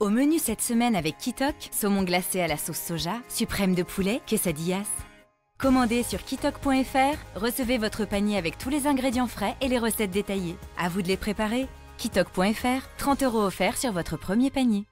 Au menu cette semaine avec QuiToque, saumon glacé à la sauce soja, suprême de poulet, quesadillas. Commandez sur QuiToque.fr, recevez votre panier avec tous les ingrédients frais et les recettes détaillées. À vous de les préparer. QuiToque.fr, 30 € offerts sur votre premier panier.